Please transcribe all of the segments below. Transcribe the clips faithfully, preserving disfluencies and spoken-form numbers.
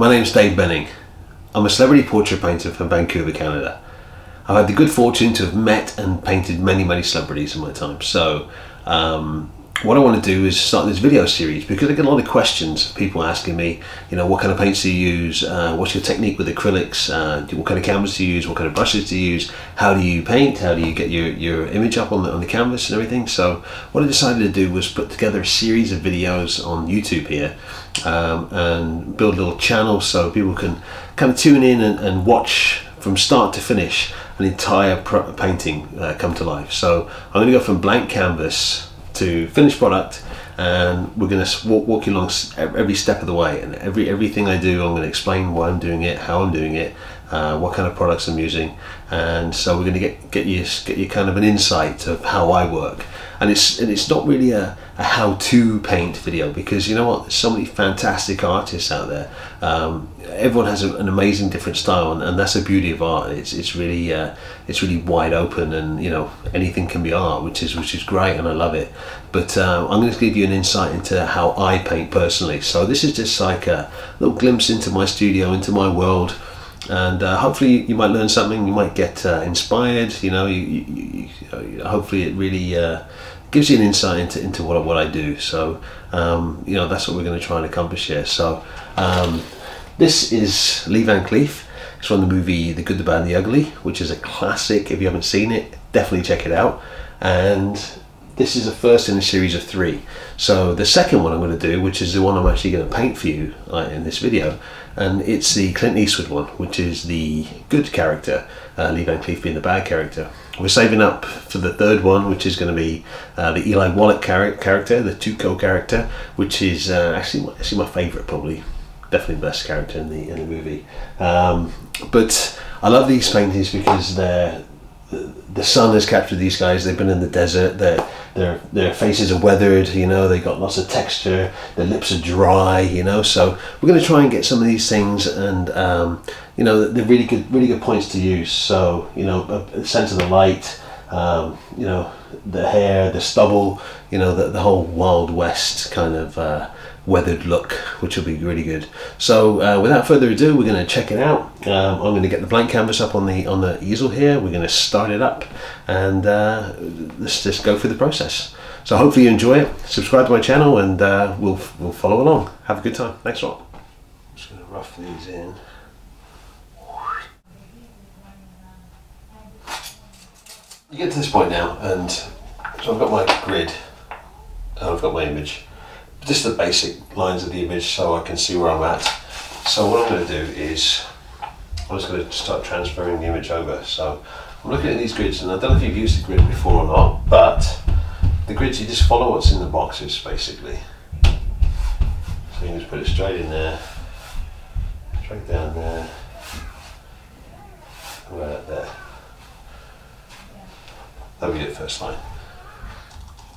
my name's Dave Benning. I'm a celebrity portrait painter from Vancouver, Canada. I've had the good fortune to have met and painted many, many celebrities in my time. So um, what I want to do is start this video series because I get a lot of questions, people asking me, you know, what kind of paints do you use? Uh, what's your technique with acrylics? Uh, what kind of canvas do you use? What kind of brushes do you use? How do you paint? How do you get your, your image up on the, on the canvas and everything? So what I decided to do was put together a series of videos on YouTube here um, and build a little channel so people can kind of tune in and, and watch from start to finish an entire painting uh, come to life. So I'm going to go from blank canvas to finished product, and we're going to walk, walk you along every step of the way, and every everything I do I'm going to explain why I'm doing it, how I'm doing it, uh, what kind of products I'm using, and so we're going to get get you get you kind of an insight of how I work. And it's and it's not really a, a how to paint video, because you know what, there's so many fantastic artists out there. Um, everyone has a, an amazing different style, and, and that's the beauty of art. It's it's really uh, it's really wide open, and you know, anything can be art, which is which is great, and I love it. But uh, I'm going to give you an insight into how I paint personally. So this is just like a little glimpse into my studio, into my world. And uh, hopefully you might learn something, you might get uh, inspired, you know, you, you, you, hopefully it really uh, gives you an insight into, into what, what I do. So, um, you know, that's what we're going to try and accomplish here. So, um, this is Lee Van Cleef. It's from the movie The Good, The Bad and The Ugly, which is a classic. If you haven't seen it, definitely check it out. And this is the first in a series of three. So the second one I'm going to do, which is the one I'm actually going to paint for you uh, in this video, and it's the Clint Eastwood one, which is the good character, uh, Lee Van Cleef being the bad character. We're saving up for the third one, which is going to be uh, the Eli Wallach char character, the Tuco character, which is uh, actually, actually my favourite, probably. Definitely the best character in the, in the movie. Um, but I love these paintings because they're the sun has captured these guys. They've been in the desert. Their their their faces are weathered. You know, they got lots of texture. Their lips are dry. You know, so we're going to try and get some of these things, and um, you know, they're really good, really good points to use. So you know, a sense of the light. Um, you know, the hair, the stubble. You know, the the whole Wild West kind of uh, weathered look, which will be really good. So uh, without further ado, we're going to check it out. um, I'm going to get the blank canvas up on the on the easel here. We're going to start it up, and uh, let's just go through the process. So hopefully you enjoy it. Subscribe to my channel, and uh, we'll, we'll follow along. Have a good time. Thanks a lot. I'm just going to rough these in. You get to this point now, and so I've got my grid and I've got my image, just the basic lines of the image so I can see where I'm at. So what I'm going to do is I'm just going to start transferring the image over. So I'm looking at these grids, and I don't know if you've used the grid before or not, but the grids, you just follow what's in the boxes basically. So you can just put it straight in there, straight down there, and right up there. That'll be it, first line.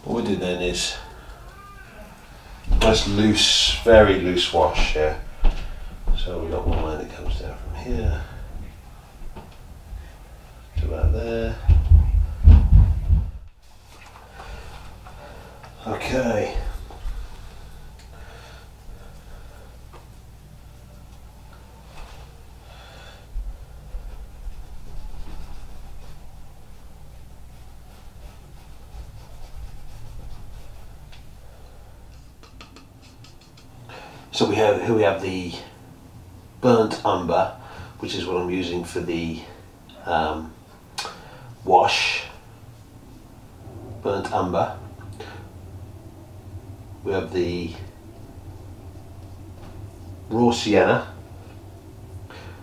What we do then is nice loose, very loose wash here. So we've got one line that comes down from here to about there. Okay. So we have here we have the burnt umber, which is what I'm using for the um, wash. Burnt umber. We have the raw sienna,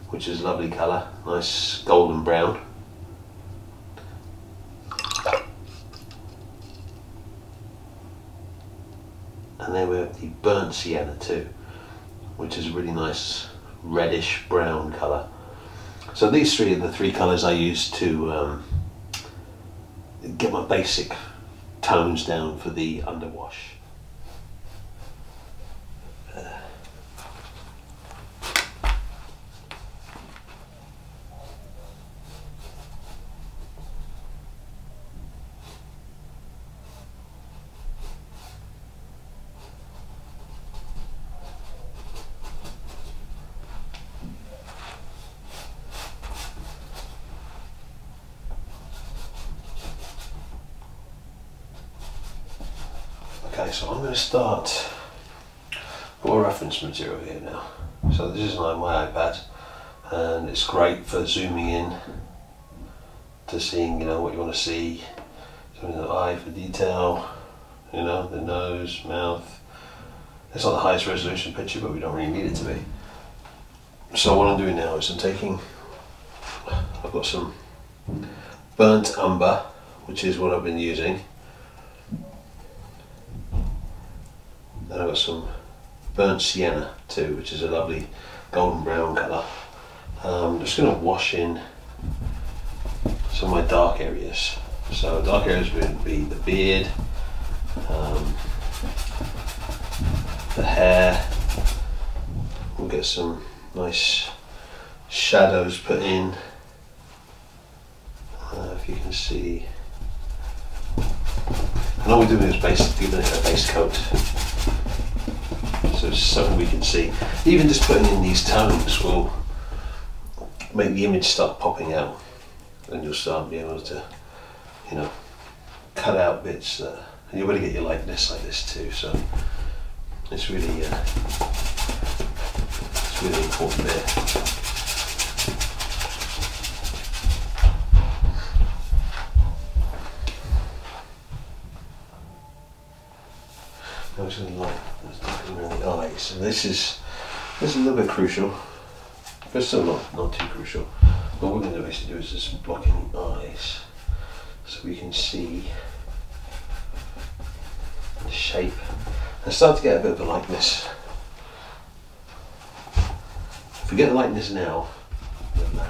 which is a lovely colour, nice golden brown. And then we have the burnt sienna too, which is a really nice reddish brown colour. So these three are the three colours I use to um, get my basic tones down for the underwash. Okay, so I'm going to start more reference material here now. So this is like my iPad, and it's great for zooming in to seeing, you know, what you want to see. So the eye for detail, you know, the nose, mouth. It's not the highest resolution picture, but we don't really need it to be. So what I'm doing now is I'm taking, I've got some burnt umber, which is what I've been using. Then I've got some burnt sienna too, which is a lovely golden brown colour. Um, I'm just going to wash in some of my dark areas. So dark areas would be the beard, um, the hair. We'll get some nice shadows put in. Uh, if you can see. And all we're doing is basically giving it a base coat. So it's something we can see. Even just putting in these tones will make the image start popping out, and you'll start being able to, you know, cut out bits that, and you're going to get your likeness like this too. So it's really, uh, it's really important bit. I'm just going to light around the eyes, and this is this is a little bit crucial, but still not, not too crucial. What we're going to basically do is just blocking the eyes, so we can see the shape and start to get a bit of a likeness. If we get the likeness now, then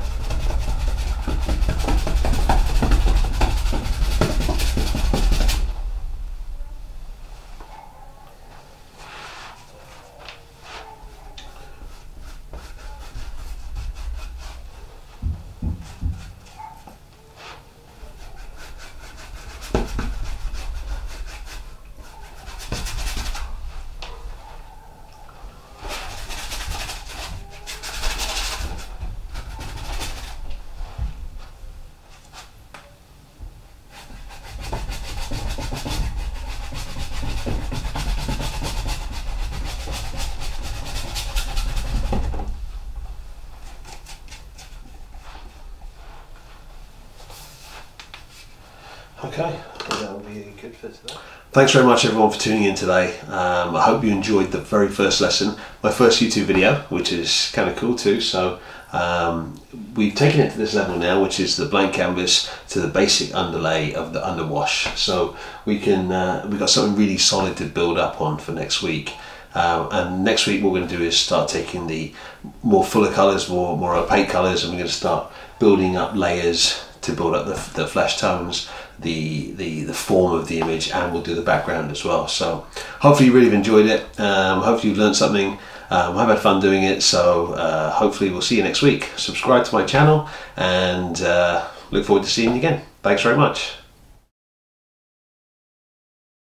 okay, that would be good for today. Thanks very much everyone for tuning in today. Um, I hope you enjoyed the very first lesson, my first YouTube video, which is kind of cool too. So um, we've taken it to this level now, which is the blank canvas to the basic underlay of the underwash. So we can, uh, we've got something really solid to build up on for next week. Uh, and next week what we're going to do is start taking the more fuller colours, more, more opaque colours, and we're going to start building up layers to build up the, the flesh tones, the, the the form of the image, and we'll do the background as well. So hopefully you really have enjoyed it. Um, hopefully you've learned something. Um, I've had fun doing it, so uh, hopefully we'll see you next week. Subscribe to my channel, and uh, look forward to seeing you again. Thanks very much.